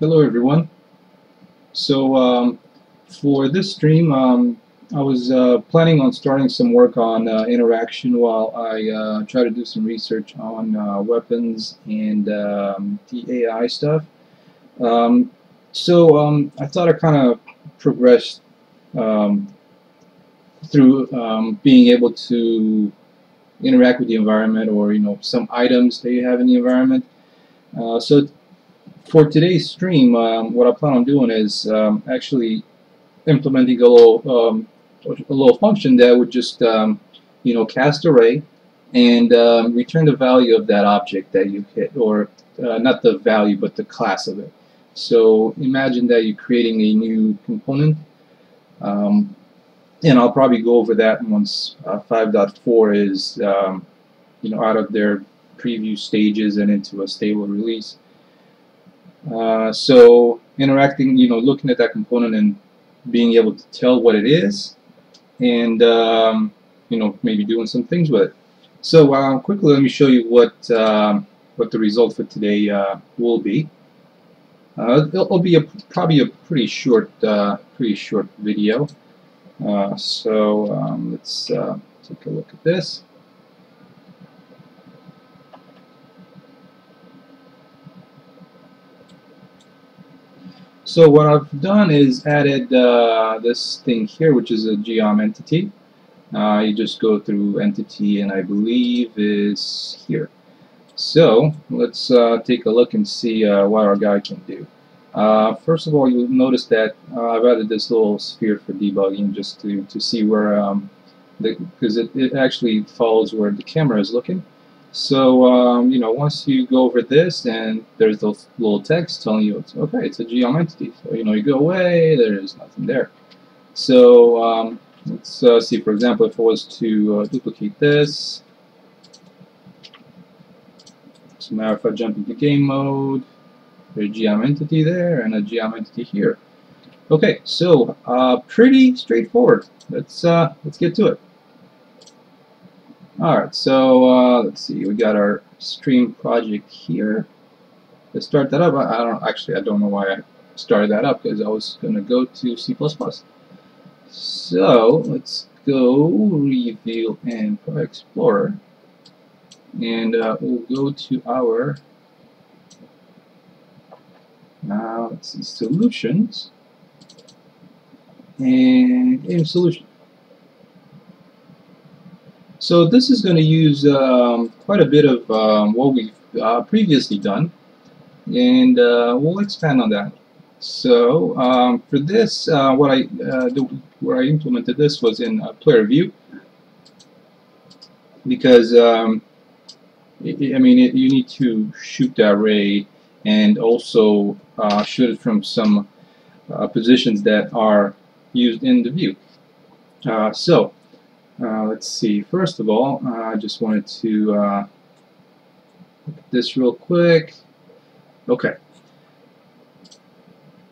Hello everyone. So for this stream I was planning on starting some work on interaction while I try to do some research on weapons and the AI stuff. I thought I kind of progressed through being able to interact with the environment, or some items that you have in the environment. For today's stream, what I plan on doing is actually implementing a little function that would just cast array and return the value of that object that you hit, or not the value but the class of it. So imagine that you're creating a new component, and I'll probably go over that once 5.4 is out of their preview stages and into a stable release. So interacting, looking at that component and being able to tell what it is, and maybe doing some things with it. So quickly, let me show you what the result for today will be. It'll be probably a pretty short video. Let's take a look at this. So what I've done is added this thing here, which is a geom entity. You just go through entity, and I believe is here. So let's take a look and see what our guy can do. First of all, you'll notice that I've added this little sphere for debugging, just to see where, because it actually follows where the camera is looking. So once you go over this, and there's those little text telling you it's okay, it's a geom entity. So you go away, there's nothing there. So let's see, for example, if I was to duplicate this. So now if I jump into game mode, there's a geom entity there and a geom entity here. Okay, so pretty straightforward. Let's get to it. Alright, so let's see, we got our stream project here. Let's start that up. I don't know why I started that up, because I was going to go to C++. So let's go reveal and Explorer, and we'll go to our let's see, solutions and game solution. So this is going to use quite a bit of what we've previously done, and we'll expand on that. So for this, where I implemented this was in player view, because you need to shoot the array and also shoot it from some positions that are used in the view. Let's see, first of all, I just wanted to look at this real quick. Okay.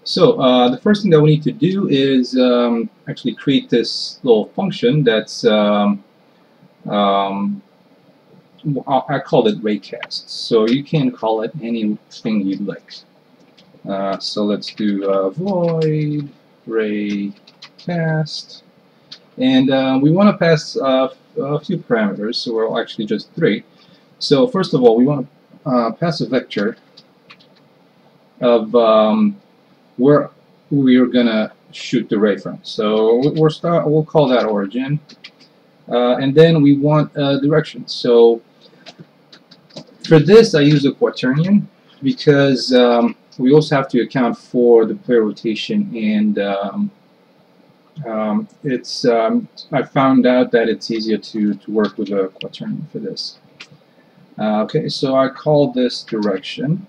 So the first thing that we need to do is actually create this little function that's, I called it raycast. So you can call it anything you'd like. So let's do void raycast. And we want to pass a few parameters, so we're actually just three. So first of all, we want to pass a vector of where we are going to shoot the ray from. So we'll call that origin, and then we want a direction. So for this, I use a quaternion, because we also have to account for the player rotation, and I found out that it's easier to work with a quaternion for this. Okay, so I call this direction,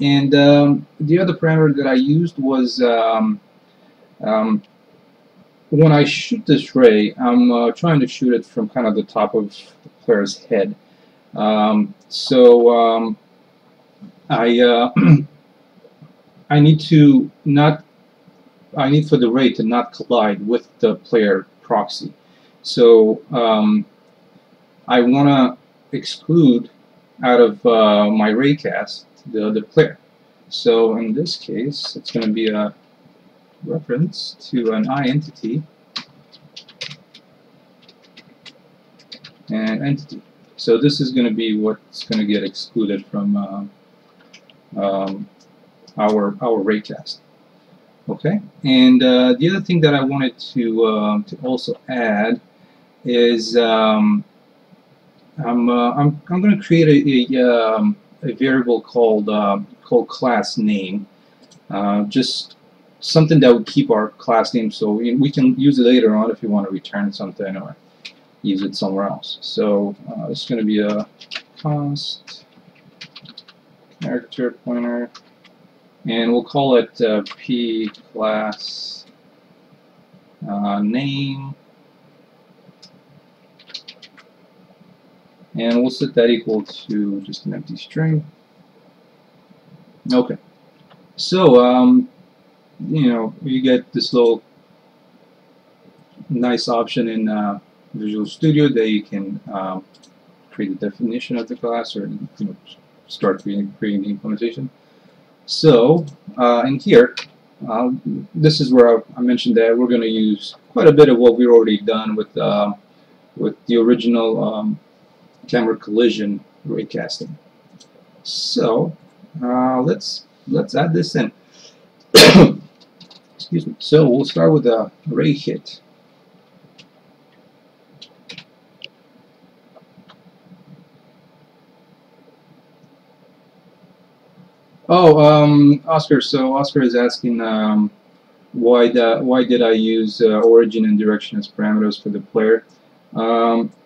and the other parameter that I used was when I shoot this ray, I'm trying to shoot it from kind of the top of the player's head. I need to not. I need for the ray to not collide with the player proxy. So I want to exclude out of my raycast the player. So in this case, it's going to be a reference to an I entity and entity. So this is going to be what's going to get excluded from our raycast. Okay, and the other thing that I wanted to also add is I'm going to create a variable called class name, just something that would keep our class name, so we can use it later on if you want to return something or use it somewhere else. So it's going to be a const character pointer, and we'll call it p class name, and we'll set that equal to just an empty string. Okay, so you know, you get this little nice option in Visual Studio that you can create the definition of the class, or you know, start creating the implementation. So in here, this is where I mentioned that we're going to use quite a bit of what we've already done with the original camera collision raycasting. So let's add this in. Excuse me. So we'll start with a ray hit. Oh, Oscar. So Oscar is asking why did I use origin and direction as parameters for the player?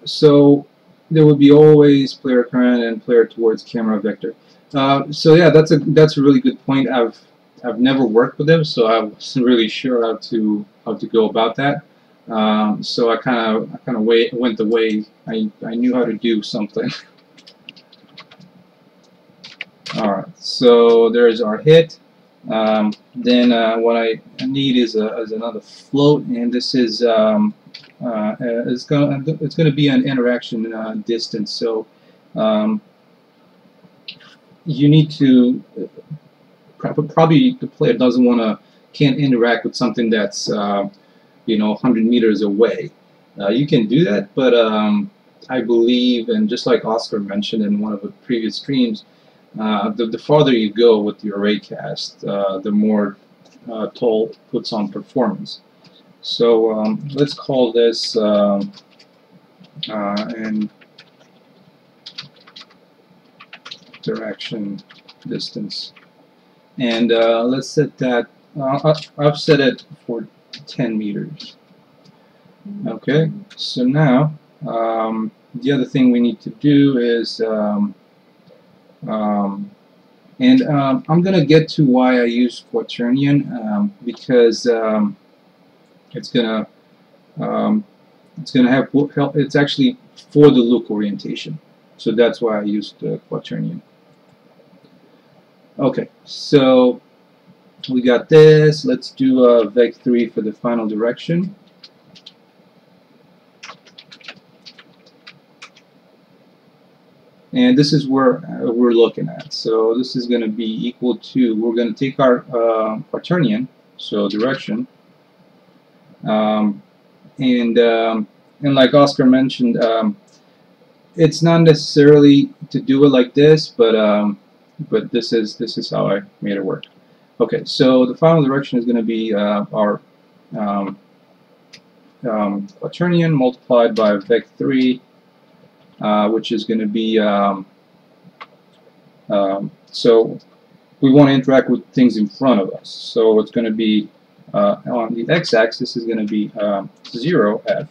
So there would be always player current and player towards camera vector. So yeah, that's a really good point. I've never worked with them, so I wasn't really sure how to go about that. So I kind of went the way I knew how to do something. Alright, so there's our hit. Then what I need is another float, and this is it's gonna be an interaction distance. So you need to probably the player can't interact with something that's you know, 100 meters away. You can do that, but I believe, and just like Oscar mentioned in one of the previous streams, the farther you go with your raycast, the more toll it puts on performance. So let's call this an interaction distance, and let's set that. I've set it for 10 meters. Okay. So now the other thing we need to do is. I'm gonna get to why I use quaternion, because it's actually for the look orientation, so that's why I used quaternion. Okay, so we got this. Let's do vec3 for the final direction. And this is where we're looking at. So this is going to be equal to, we're going to take our quaternion, so direction, and like Oscar mentioned, it's not necessarily to do it like this, but this is how I made it work. Okay, so the final direction is going to be our quaternion multiplied by vec3. Which is going to be so we want to interact with things in front of us. So it's going to be on the x-axis is going to be 0f,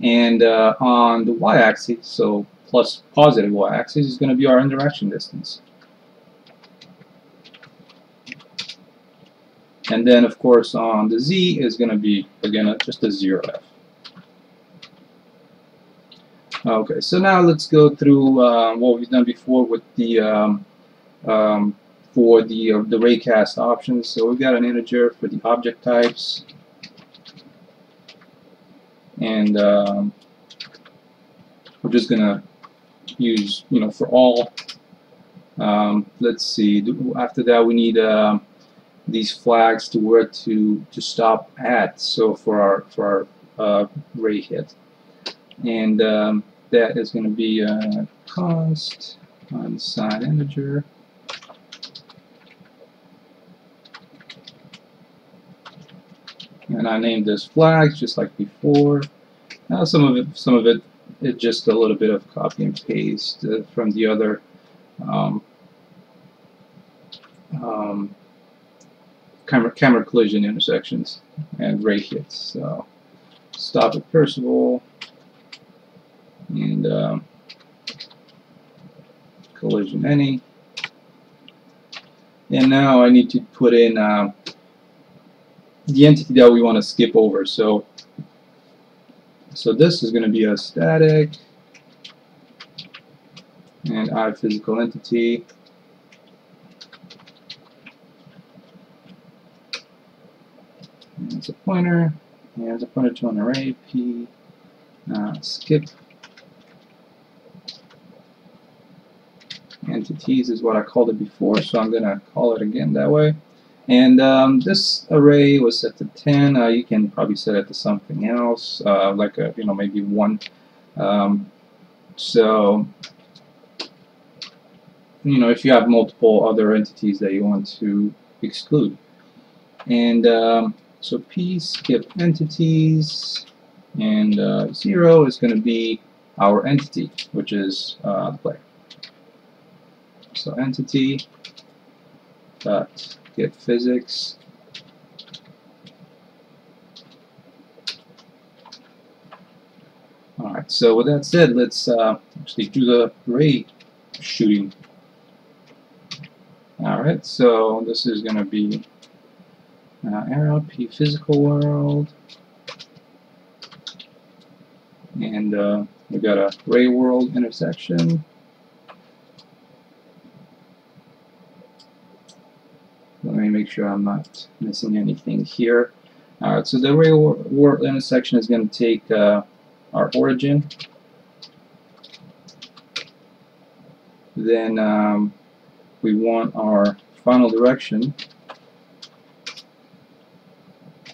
and on the y-axis, so plus positive y-axis, is going to be our interaction distance. And then of course on the z is going to be again just a 0f. Okay, so now let's go through what we've done before with the for the raycast options. So we've got an integer for the object types, and we're just gonna use, you know, for all Let's see, after that we need these flags to where to stop at, so for our ray hit, and that is going to be const unsigned integer, and I named this flags just like before. Now some of it just a little bit of copy and paste from the other camera collision intersections and ray hits. So stop at Percival and collision any. And now I need to put in the entity that we want to skip over. So this is going to be a static and I physical entity. And it's a pointer, and it's a pointer to an array p skip. Entities is what I called it before, so I'm going to call it again that way. And this array was set to 10. You can probably set it to something else, like a, maybe 1. So if you have multiple other entities that you want to exclude. And so p skip entities, and 0 is going to be our entity, which is the player. So entity dot get physics, alright, so with that said, let's actually do the ray shooting. Alright, so this is going to be arrow p physical world, and we got a ray world intersection. Make sure I'm not missing anything here. Alright, so the ray world intersection is going to take our origin, then we want our final direction,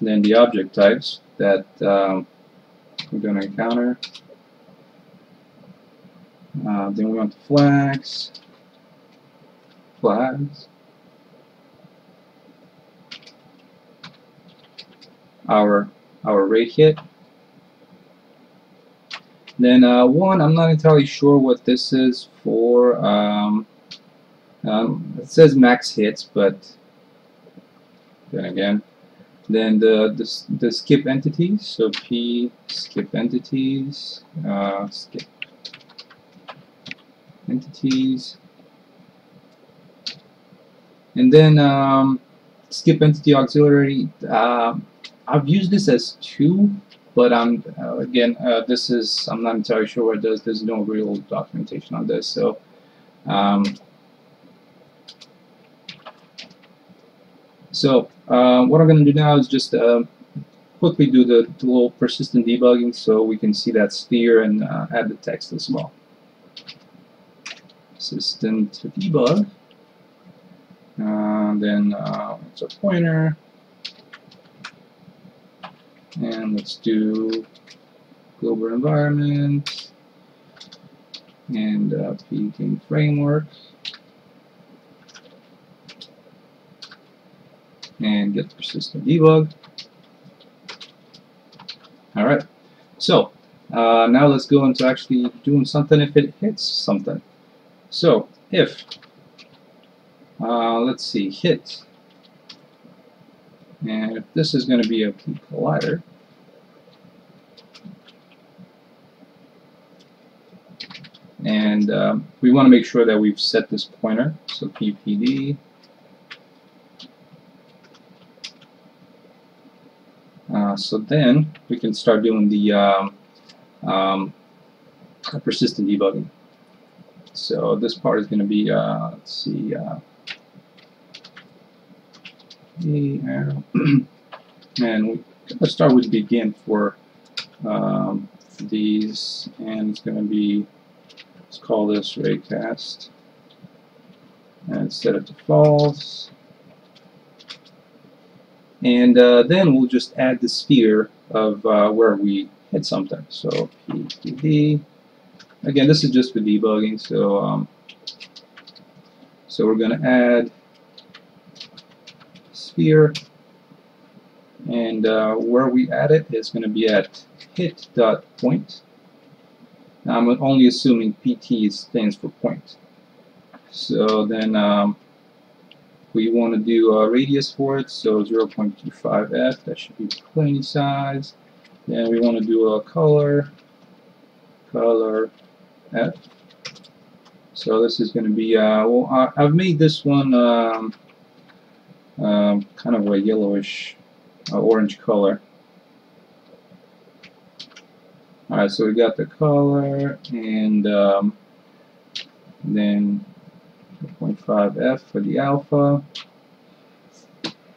then the object types that we're going to encounter, then we want the flags, our ray hit. Then one, I'm not entirely sure what this is for. It says max hits, but then again, then the skip entities. So p skip entities, skip entities, and then skip entity auxiliary. I've used this as 2, but I'm again, this is, I'm not entirely sure what it does. There's no real documentation on this, so what I'm going to do now is just quickly do the little persistent debugging so we can see that steer and add the text as well. Persistent debug, then it's a pointer. And let's do global environment and P game framework and get persistent debug. Alright, so now let's go into actually doing something if it hits something. So if let's see, hit. And if this is going to be a P collider, and we want to make sure that we've set this pointer, so PPD, so then we can start doing the persistent debugging. So this part is going to be let's see, and we're gonna start with begin for these, and it's gonna be, let's call this raycast, and set it to false. And then we'll just add the sphere of where we hit something. So PDB. Again, this is just for debugging. So so we're going to add sphere, and where we add it is going to be at hit.point. Now I'm only assuming PT stands for point. So then we want to do a radius for it, so 0.25f, that should be plenty size. Then we want to do a color f. So this is going to be, well, I've made this one kind of a yellowish, orange color. Alright, so we got the color, and then 0.5f for the alpha,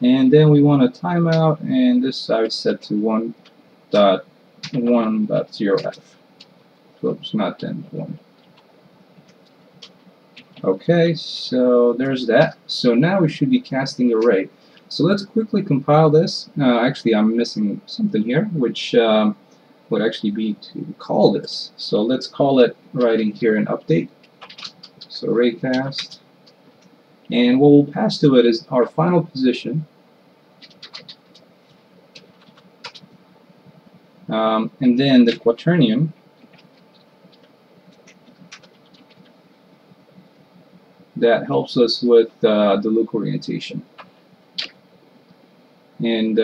and then we want a timeout, and this side set to 1.1.0f. Oops, not 10.1. Okay, so there's that. So now we should be casting array. So let's quickly compile this. Actually, I'm missing something here, which would actually be to call this. So let's call it right in here and update. So arrayCast. And what we'll pass to it is our final position. And then the quaternion. That helps us with the look orientation. And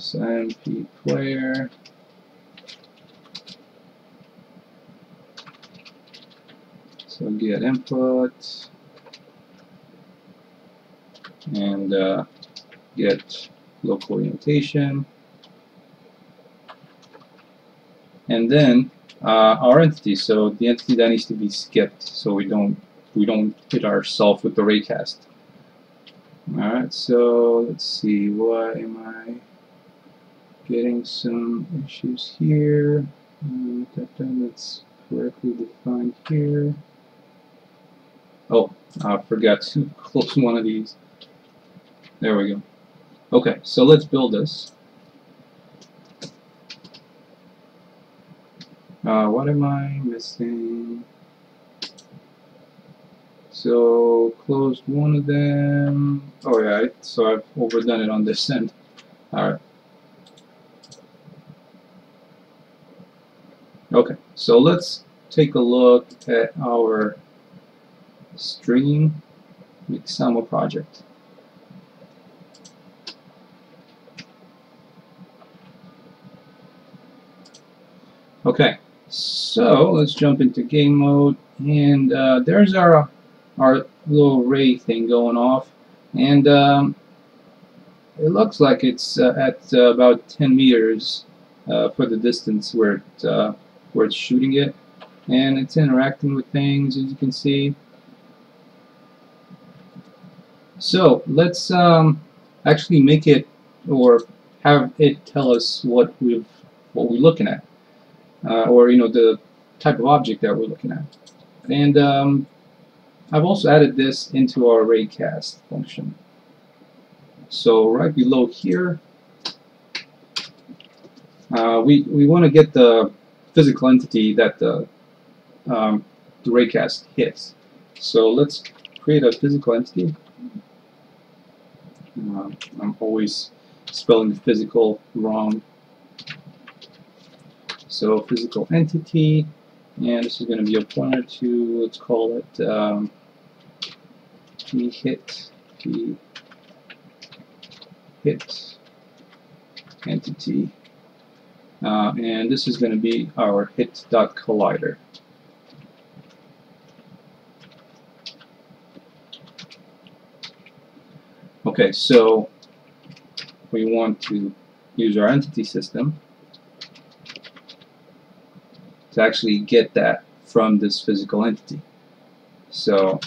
so MP player. So get input and get look orientation. And then our entity, so the entity that needs to be skipped so we don't hit ourselves with the raycast. Alright, so let's see, why am I getting some issues here? That's correctly defined here. Oh, I forgot to close one of these. There we go. Okay, so let's build this. What am I missing? So closed one of them. Oh yeah, so I've overdone it on this end. Alright. Okay, so let's take a look at our stream Mixamo project. Okay, so let's jump into game mode, and there's our little ray thing going off, and it looks like it's at about 10 meters for the distance where it's shooting it, and it's interacting with things, as you can see. So let's actually make it, or have it tell us what we're looking at, or you know, the type of object that we're looking at. And I've also added this into our raycast function. So right below here, we want to get the physical entity that the raycast hits. So let's create a physical entity. I'm always spelling physical wrong. So physical entity, and this is going to be a pointer to, let's call it hit entity, and this is going to be our hit.collider. Okay, so we want to use our entity system to actually get that from this physical entity. So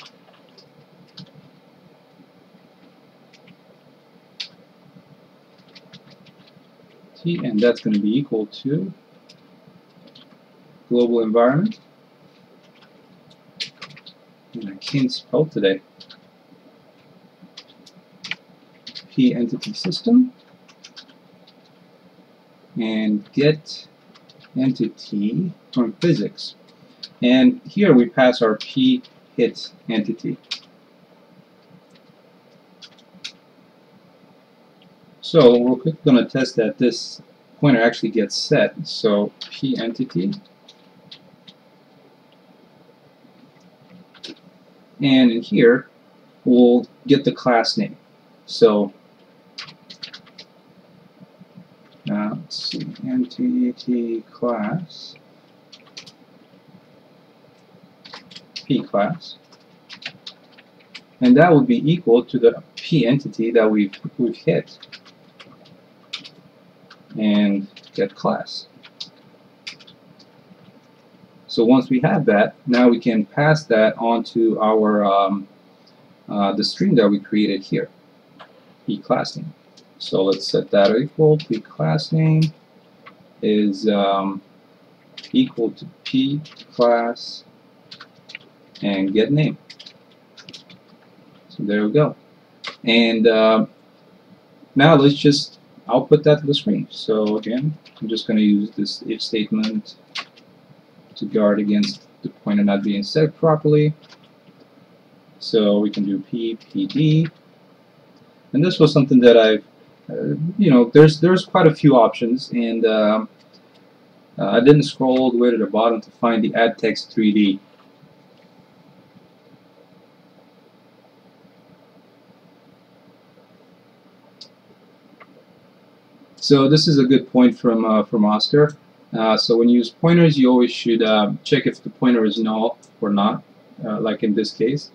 T, and that's going to be equal to global environment. And I can't spell today. key entity system and get entity from physics. And here we pass our p hit entity. So we're going to test that this pointer actually gets set. So p entity, and in here we'll get the class name. So let's see, entity class p class, and that will be equal to the p entity that we've hit, and get class. So once we have that, now we can pass that onto our the string that we created here, p class name. So let's set that equal. P class name is equal to p class and get name. So there we go. And now let's just output that to the screen. So again, I'm just going to use this if statement to guard against the pointer not being set properly. So we can do p pd, and this was something that I've you know, there's quite a few options, and I didn't scroll all the way to the bottom to find the add text 3D. So this is a good point from Oscar. So when you use pointers, you always should check if the pointer is null or not, like in this case.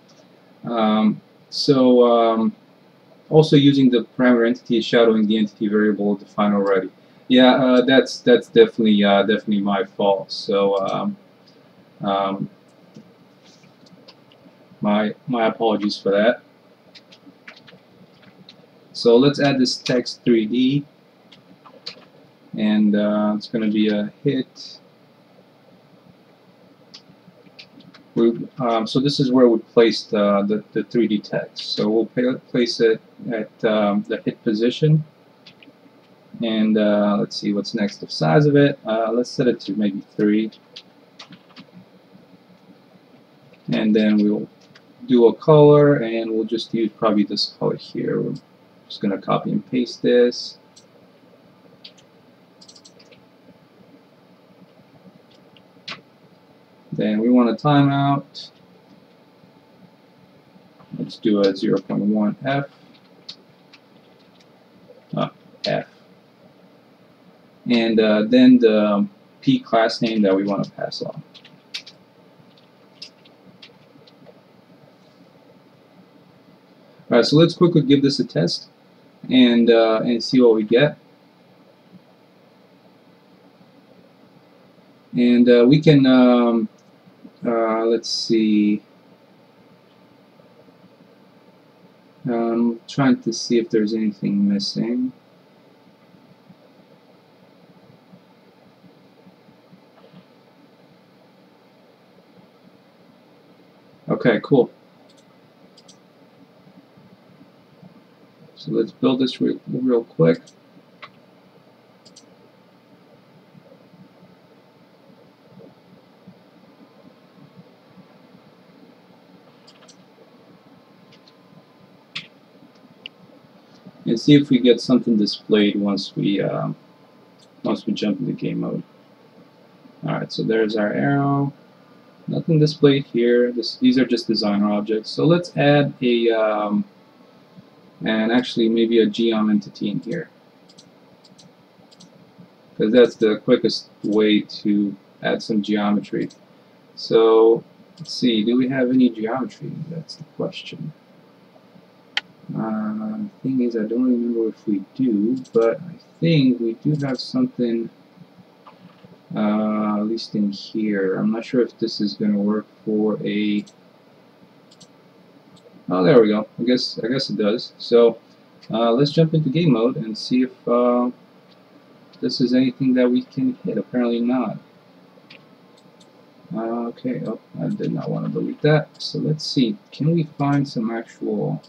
Also using the parameter entity is shadowing the entity variable defined already. Yeah, that's definitely my fault. So my apologies for that. So let's add this text 3D. And it's going to be a hit. So this is where we placed the 3D text. So we'll place it at the hit position. And let's see what's next. The size of it, let's set it to maybe 3. And then we'll do a color, and we'll just use probably this color here. We're just going to copy and paste this. Then we want a timeout. Let's do a 0.1 F. F. And then the P class name that we want to pass on. Alright, so let's quickly give this a test and see what we get. And we can let's see. I'm trying to see if there's anything missing. Okay, cool. So let's build this real quick. And see if we get something displayed once we jump into game mode. All right, so there's our arrow. Nothing displayed here. These are just designer objects. So let's add a and actually maybe a geom entity in here, because that's the quickest way to add some geometry. So let's see. Do we have any geometry? That's the question. Thing is, I don't remember if we do, but I think we do have something, at least in here. I'm not sure if this is going to work for a... Oh, there we go. I guess it does. So let's jump into game mode and see if this is anything that we can hit. Apparently not. Okay. Oh, I did not want to delete that. So let's see. Can we find some actual...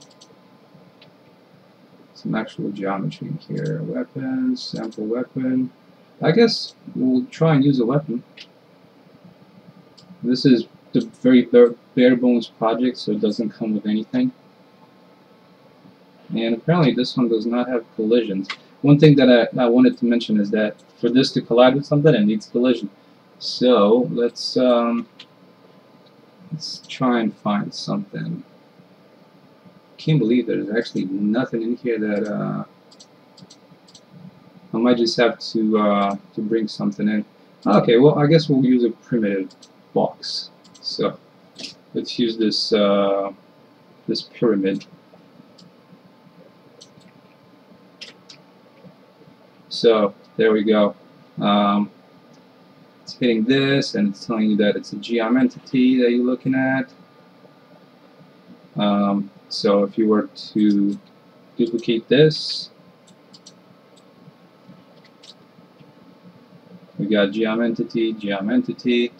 some actual geometry in here. Weapons, sample weapon. I guess we'll try and use a weapon. This is the very bare bones project, so it doesn't come with anything. And apparently this one does not have collisions. One thing that I wanted to mention is that for this to collide with something, it needs collision. So let's try and find something. Can't believe there's actually nothing in here that I might just have to bring something in. Okay, well, I guess we'll use a primitive box. So let's use this this pyramid. So there we go. It's hitting this, and it's telling you that it's a geom entity that you're looking at. So if you were to duplicate this, we got geom entity, geom entity.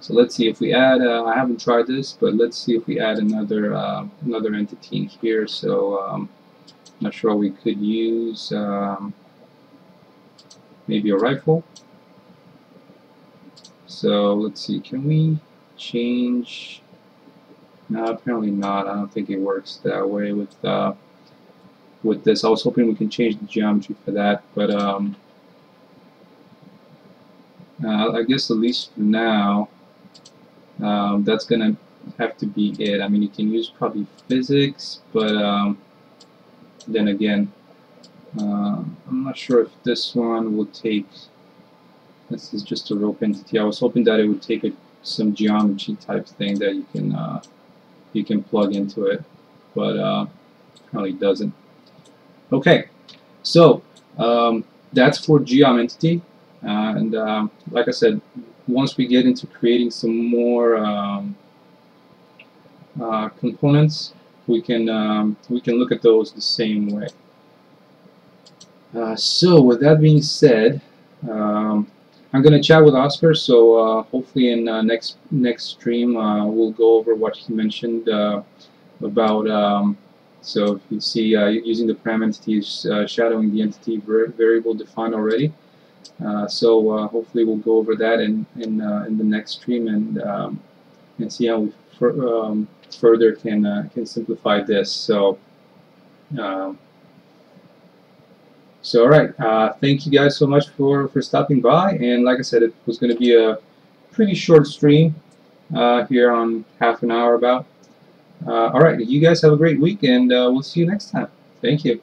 So let's see if we add. I haven't tried this, but let's see if we add another another entity in here. So not sure we could use maybe a rifle. So let's see. Can we change? No, apparently not. I don't think it works that way with this. I was hoping we can change the geometry for that, but I guess at least for now, that's gonna have to be it. I mean, you can use probably physics, but then again, I'm not sure if this one will take. This is just a rope entity. I was hoping that it would take some geometry type thing that you can. You can plug into it, but probably doesn't. Okay, so that's for geom entity, and like I said, once we get into creating some more components, we can look at those the same way. So with that being said, I'm going to chat with Oscar, so hopefully in next stream we'll go over what he mentioned about, so if you see using the param entities, shadowing the entity variable defined already. So hopefully we'll go over that in the next stream and see how we further can simplify this. So. So all right, thank you guys so much for stopping by, and like I said, it was going to be a pretty short stream here on half an hour about. All right, you guys have a great week, and we'll see you next time. Thank you.